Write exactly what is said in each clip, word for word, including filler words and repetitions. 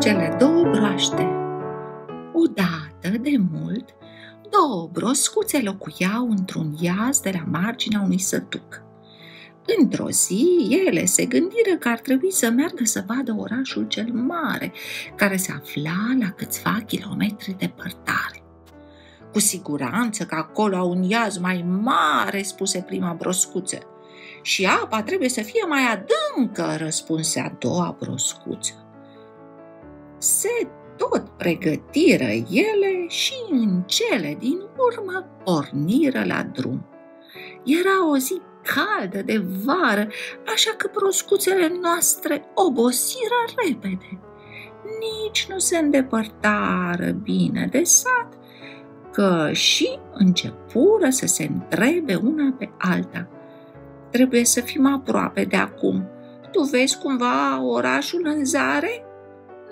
cele două broaște. Odată de mult, două broscuțe locuiau într-un iaz de la marginea unui sătuc. Într-o zi, ele se gândiră că ar trebui să meargă să vadă orașul cel mare, care se afla la câțiva kilometri departare. Cu siguranță că acolo au un iaz mai mare, spuse prima broscuță. Și apa trebuie să fie mai adâncă, răspunse a doua broscuță. Se tot pregătiră ele și în cele din urmă porniră la drum. Era o zi caldă de vară, așa că broscuțele noastre obosiră repede. Nici nu se îndepărtară bine de sat, că și începură să se întrebe una pe alta. Trebuie să fim aproape de acum. Tu vezi cumva orașul în zare?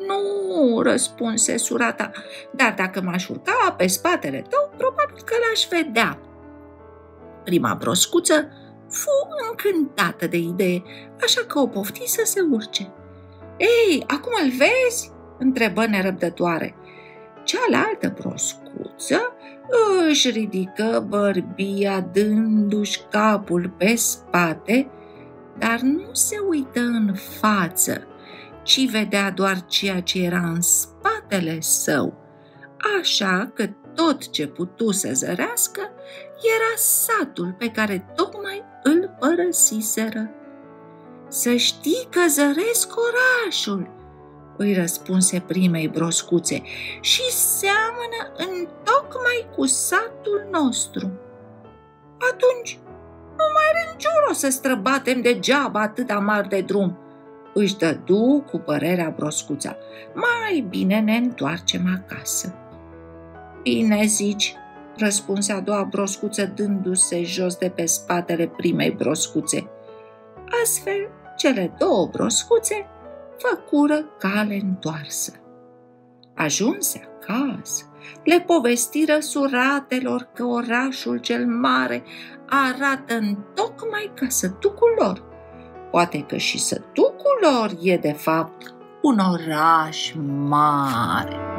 Nu, răspunse surata, dar dacă m-aș urca pe spatele tău, probabil că l-aș vedea. Prima broscuță fu încântată de idee, așa că o pofti să se urce. Ei, acum îl vezi? Întrebă nerăbdătoare. Cealaltă broscuță își ridică bărbia dându-și capul pe spate, dar nu se uită în față, ci vedea doar ceea ce era în spatele său, așa că tot ce putu să zărească era satul pe care tocmai îl părăsiseră. Să știi că zăresc orașul, îi răspunse primei broscuțe, și seamănă întocmai cu satul nostru. Atunci nu mai are niciun rost să străbatem degeaba atât amar de drum, își dădu cu părerea broscuța. Mai bine ne întoarcem acasă. Bine zici, răspunse a doua broscuță dându-se jos de pe spatele primei broscuțe. Astfel, cele două broscuțe făcură cale întoarsă. Ajunse acasă, le povestiră suratelor că orașul cel mare arată întocmai ca sătucul lor. Poate că și sătucul lor e de fapt un oraș mare.